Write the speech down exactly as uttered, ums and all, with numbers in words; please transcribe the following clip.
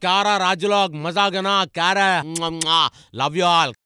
Kara Rajlog, Mazagana, Kara, love you all.